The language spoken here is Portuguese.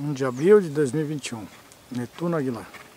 1 de abril de 2021. Neptuno Aguilar.